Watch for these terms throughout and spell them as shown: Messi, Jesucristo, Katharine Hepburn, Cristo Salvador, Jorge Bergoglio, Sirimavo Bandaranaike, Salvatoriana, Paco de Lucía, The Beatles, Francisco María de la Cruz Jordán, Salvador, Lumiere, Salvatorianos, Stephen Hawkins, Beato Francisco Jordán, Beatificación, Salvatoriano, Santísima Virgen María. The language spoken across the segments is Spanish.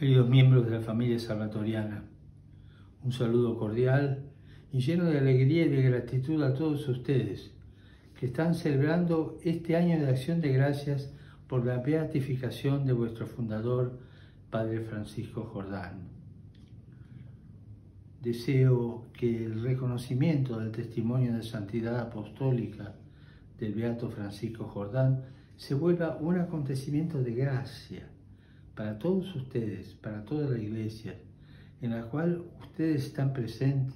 Queridos miembros de la familia salvatoriana, un saludo cordial y lleno de alegría y de gratitud a todos ustedes que están celebrando este año de acción de gracias por la beatificación de vuestro fundador, Padre Francisco Jordán. Deseo que el reconocimiento del testimonio de santidad apostólica del Beato Francisco Jordán se vuelva un acontecimiento de gracia para todos ustedes, para toda la Iglesia, en la cual ustedes están presentes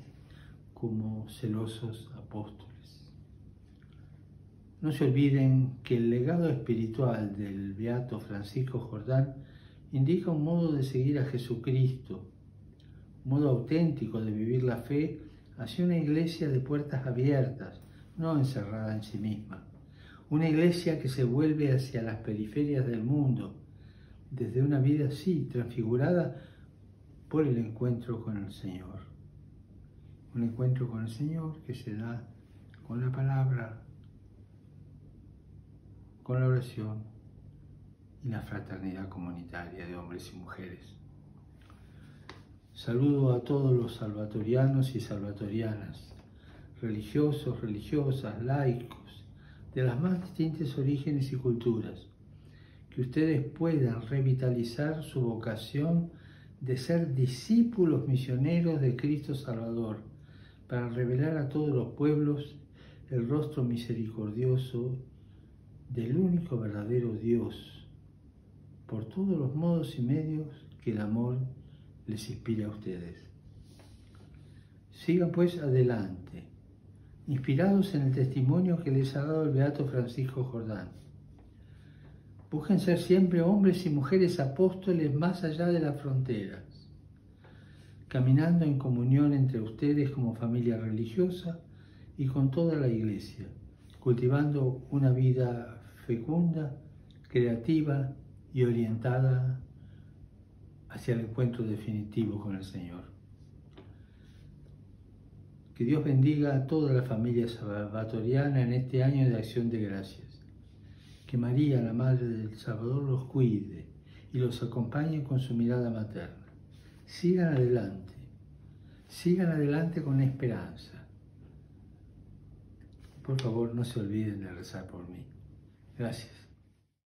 como celosos apóstoles. No se olviden que el legado espiritual del Beato Francisco Jordán indica un modo de seguir a Jesucristo, un modo auténtico de vivir la fe hacia una iglesia de puertas abiertas, no encerrada en sí misma. Una iglesia que se vuelve hacia las periferias del mundo, desde una vida así, transfigurada por el encuentro con el Señor. Un encuentro con el Señor que se da con la palabra, con la oración y la fraternidad comunitaria de hombres y mujeres. Saludo a todos los salvatorianos y salvatorianas, religiosos, religiosas, laicos, de las más distintos orígenes y culturas, que ustedes puedan revitalizar su vocación de ser discípulos misioneros de Cristo Salvador, para revelar a todos los pueblos el rostro misericordioso del único verdadero Dios, por todos los modos y medios que el amor les inspira a ustedes. Sigan pues adelante, inspirados en el testimonio que les ha dado el Beato Francisco Jordán. Busquen ser siempre hombres y mujeres apóstoles más allá de las fronteras, caminando en comunión entre ustedes como familia religiosa y con toda la Iglesia, cultivando una vida fecunda, creativa y orientada hacia el encuentro definitivo con el Señor. Que Dios bendiga a toda la familia salvatoriana en este año de acción de gracias. Que María, la Madre del Salvador, los cuide y los acompañe con su mirada materna. Sigan adelante con esperanza. Por favor, no se olviden de rezar por mí. Gracias.